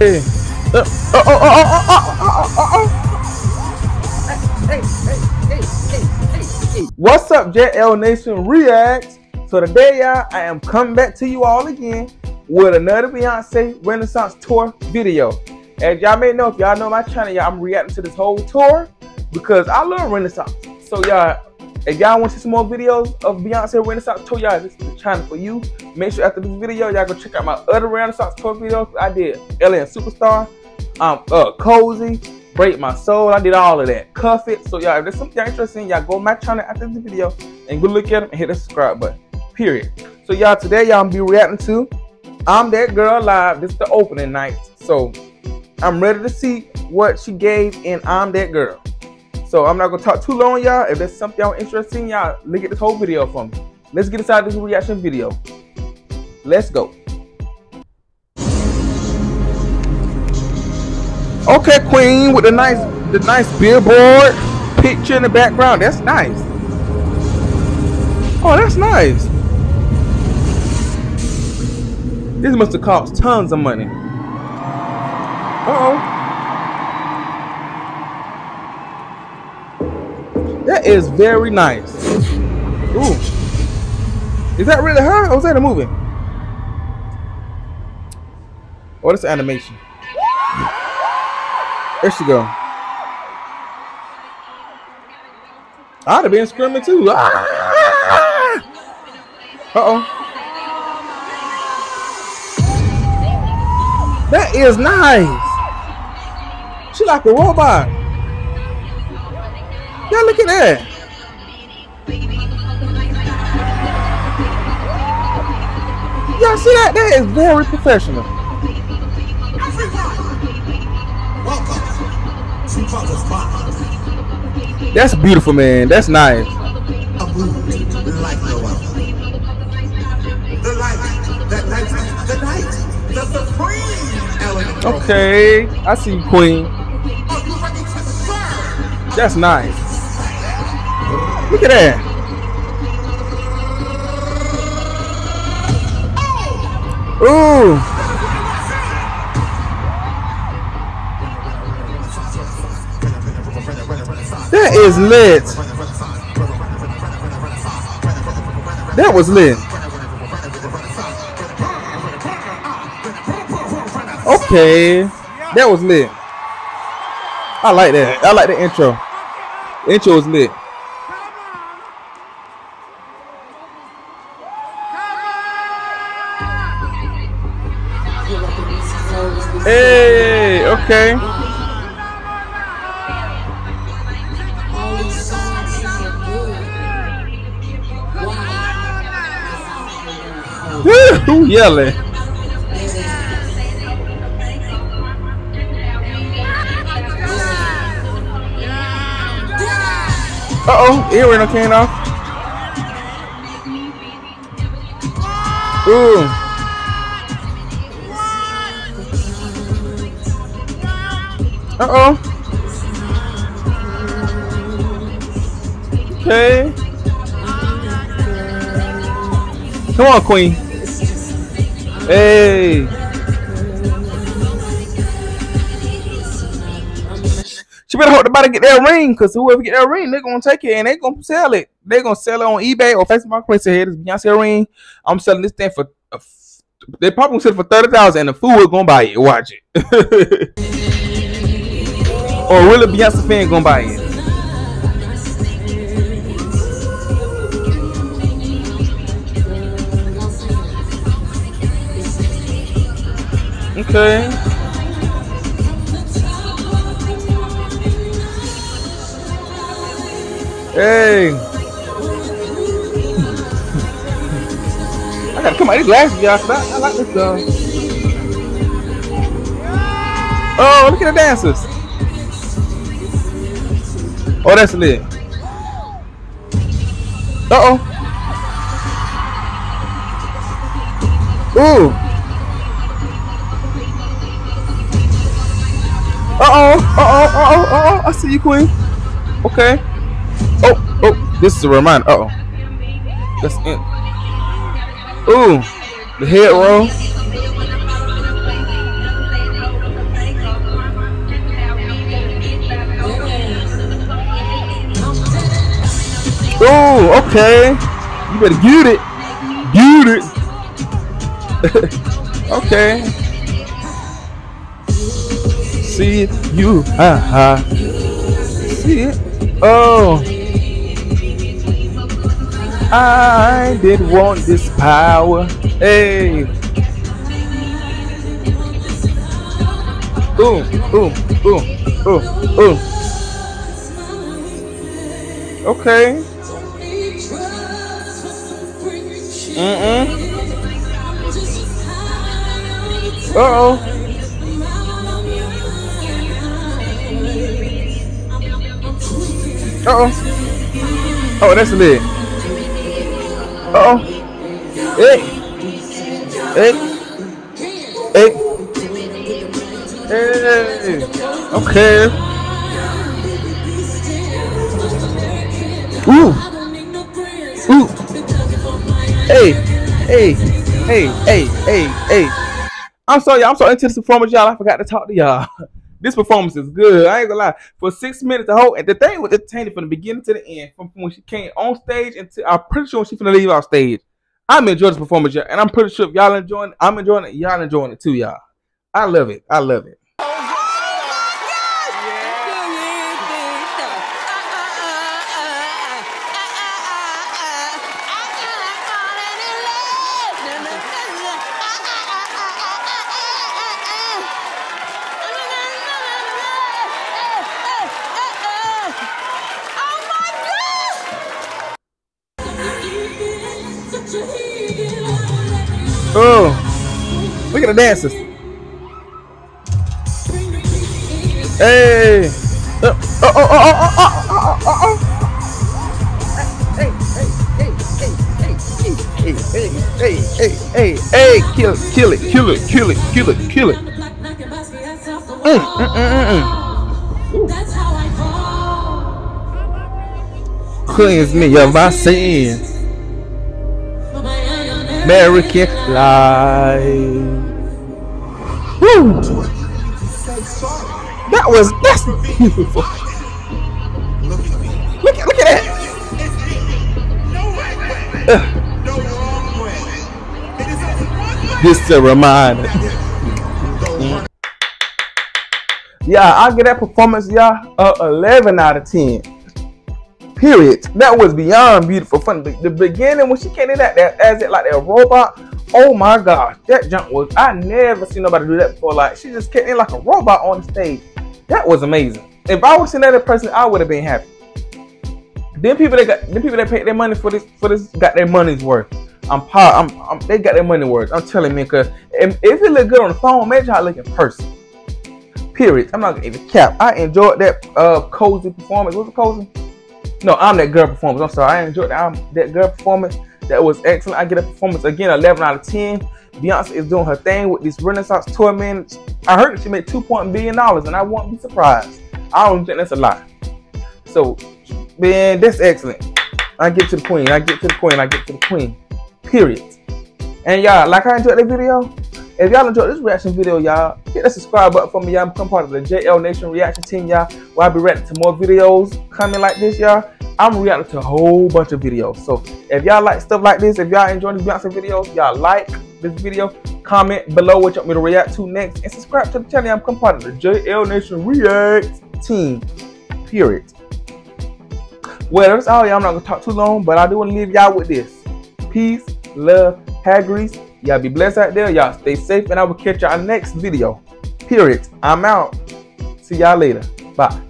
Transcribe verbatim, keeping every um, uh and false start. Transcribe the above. Hey. Oh, oh, oh, oh, oh, oh, oh, oh. Hey, hey, hey, hey, hey, hey. What's up, J L Nation Reacts? So today, y'all, I am coming back to you all again with another Beyonce Renaissance Tour video. As y'all may know, if y'all know my channel, y'all, I'm reacting to this whole tour because I love Renaissance. So y'all, if y'all want to see some more videos of Beyonce Renaissance Tour, y'all, this is the channel for you. Make sure after this video, y'all go check out my other Renaissance Tour videos. I did Alien Superstar, um, uh, Cozy, Break My Soul. I did all of that. Cuff It. So y'all, if there's something y'all interested in, y'all go to my channel after this video and go look at them and hit the subscribe button. Period. So y'all, today y'all be reacting to I'm That Girl live. This is the opening night. So I'm ready to see what she gave in I'm That Girl. So I'm not gonna talk too long, y'all. If there's something y'all interested in, y'all look at this whole video for me. Let's get inside this reaction video. Let's go. Okay, Queen, with the nice, the nice billboard picture in the background. That's nice. Oh, that's nice. This must have cost tons of money. Uh-oh. That is very nice. Ooh. Is that really her? Or was that a movie? Oh, that's animation. There she go. I'd have been screaming too. Ah! Uh-oh. That is nice. She like a robot. Yeah, look at that. Y'all see that? That is very professional. That's beautiful, man. That's nice. Okay, I see you, Queen. That's nice. Look at that. Ooh. That is lit. That was lit. Okay. That was lit. I like that. I like the intro. The intro was lit. Hey, okay. Who yelling? Uh-oh, earring came off. Ooh. Uh-oh. Okay. Come on, Queen. Hey. She better hope nobody get that ring, because whoever get that ring, they're going to take it and they're going to sell it. They're going to sell it on eBay or Facebook Marketplace. Say, hey, this Beyonce ring. I'm selling this thing for, uh, they probably going to sell it for thirty thousand dollars and the fool is going to buy it. Watch it. Or a really Beyonce fan gonna buy it. Okay. Hey. I gotta come out of these glasses, y'all. I, I like this though. Oh, look at the dancers. Oh, that's lit. Uh-oh. Ooh. Uh-oh. Uh-oh. Uh-oh. Uh-oh. I see you, Queen. Okay. Oh. Oh. This is a reminder. Uh-oh. That's it. Ooh. The head roll. Oh, okay. You better get it. Get it. Okay. See it. You. Ha ha. See it. Oh. I didn't want this power. Hey. Ooh, ooh, ooh, ooh, ooh. Okay. Mm-mm. Uh-oh. Uh-oh. Oh, that's a lid. Uh-oh. Hey. Hey. Hey. Hey. Okay. Ooh. Ooh. Hey, hey, hey, hey, hey, hey. I'm sorry, y'all. I'm so into this performance, y'all. I forgot to talk to y'all. This performance is good. I ain't gonna lie. For six minutes, the whole and the thing was entertaining from the beginning to the end. From, from when she came on stage until I'm pretty sure she's gonna leave off stage. I'm enjoying this performance, y'all, and I'm pretty sure if y'all enjoying it, I'm enjoying it. Y'all enjoying it too, y'all. I love it. I love it. Oh, look at the dancers. Hey. Oh, oh, oh, oh, oh, oh, oh, oh, oh. Hey, hey, hey, hey, hey, hey, hey, hey, hey, hey, hey, kill it, kill it, kill it, kill it, kill it, kill it. Mm, mm, mm, mm. Cleanse me of my sins. American life. Woo. That was that's beautiful. Look at look at that. Uh. This is a reminder. Yeah, I get that performance, y'all. Uh, eleven out of ten. Period. That was beyond beautiful. Funny. The, the beginning when she came in that, that as it like that robot. Oh my gosh, that jump was. I never seen nobody do that before. Like she just came in like a robot on the stage. That was amazing. If I would have seen that in person, I would have been happy. Then people that got, then people that paid their money for this, for this got their money's worth. I'm power. I'm, I'm. They got their money's worth. I'm telling you, cause if, if it look good on the phone, make sure I look in person. Period. I'm not gonna even cap. I enjoyed that uh, cozy performance. What's it cozy? No, I'm that girl performance. I'm sorry. I enjoyed that, I'm that girl performance. That was excellent. I get a performance again, eleven out of ten. Beyonce is doing her thing with this Renaissance Tour, man. I heard that she made two point one billion dollars, and I won't be surprised. I don't think that's a lie. So, man, that's excellent. I get to the queen. I get to the queen. I get to the queen. Period. And y'all, like I enjoyed that video. If y'all enjoyed this reaction video, y'all, hit that subscribe button for me, y'all. Become part of the J L Nation reaction team, y'all, where I'll be reacting to more videos coming like this, y'all. I'm reacting to a whole bunch of videos. So if y'all like stuff like this, if y'all enjoy these Beyonce videos, y'all like this video, comment below what you want me to react to next, and subscribe to the channel. I'm become part of the J L Nation react team. Period. Well, that's all, y'all. I'm not gonna talk too long, but I do want to leave y'all with this. Peace, love, hair grease. Y'all be blessed out there. Y'all stay safe, and I will catch y'all next video. Period. I'm out. See y'all later. Bye.